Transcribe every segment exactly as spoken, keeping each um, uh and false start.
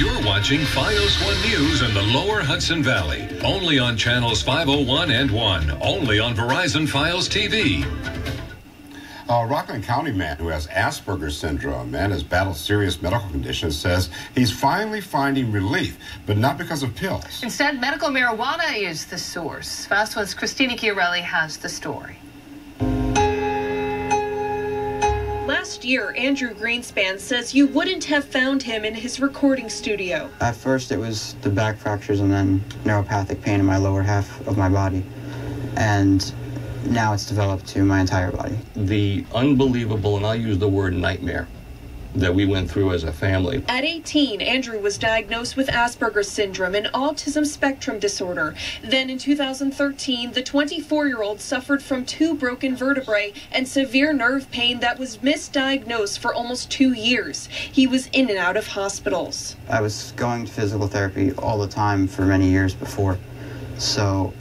You're watching Fios one News in the Lower Hudson Valley, only on channels five oh one and one, only on Verizon Fios T V. A Rockland County man who has Asperger's syndrome and has battled serious medical conditions says he's finally finding relief, but not because of pills. Instead, medical marijuana is the source. Fios one's Christina Chiarelli has the story. Last year, Andrew Greenspan says you wouldn't have found him in his recording studio. At first, it was the back fractures and then neuropathic pain in my lower half of my body. And now it's developed to my entire body. The unbelievable, and I'll use the word nightmare, that we went through as a family. At eighteen, Andrew was diagnosed with Asperger's syndrome, an autism spectrum disorder. Then in two thousand thirteen, the twenty-four-year-old suffered from two broken vertebrae and severe nerve pain that was misdiagnosed for almost two years. He was in and out of hospitals. I was going to physical therapy all the time for many years before, so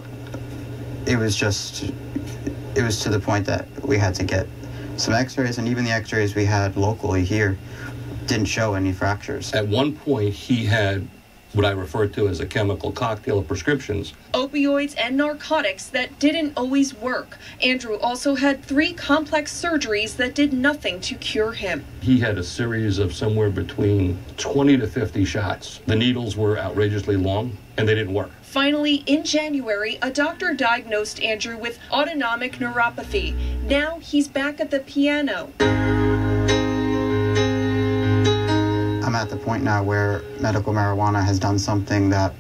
it was just, it was to the point that we had to get some x-rays, and even the x-rays we had locally here didn't show any fractures. At one point, he had what I refer to as a chemical cocktail of prescriptions. Opioids and narcotics that didn't always work. Andrew also had three complex surgeries that did nothing to cure him. He had a series of somewhere between twenty to fifty shots. The needles were outrageously long, and they didn't work. Finally, in January, a doctor diagnosed Andrew with autonomic neuropathy. Now he's back at the piano. I'm at the point now where medical marijuana has done something that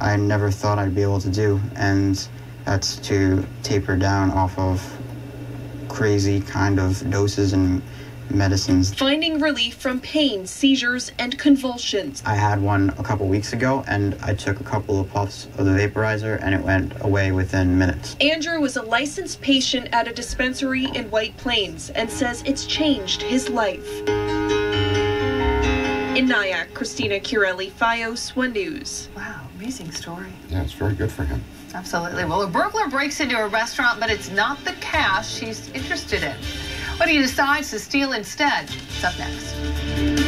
I never thought I'd be able to do, and that's to taper down off of crazy kind of doses and medicines. Finding relief from pain, seizures, and convulsions. I had one a couple weeks ago, and I took a couple of puffs of the vaporizer, and it went away within minutes. Andrew was a licensed patient at a dispensary in White Plains and says it's changed his life. In Nyack, Christina Chiarelli, Fios one News. Wow, amazing story. Yeah, it's very good for him. Absolutely. Well, a burglar breaks into a restaurant, but it's not the cash he's interested in. What he decides to steal instead is up next.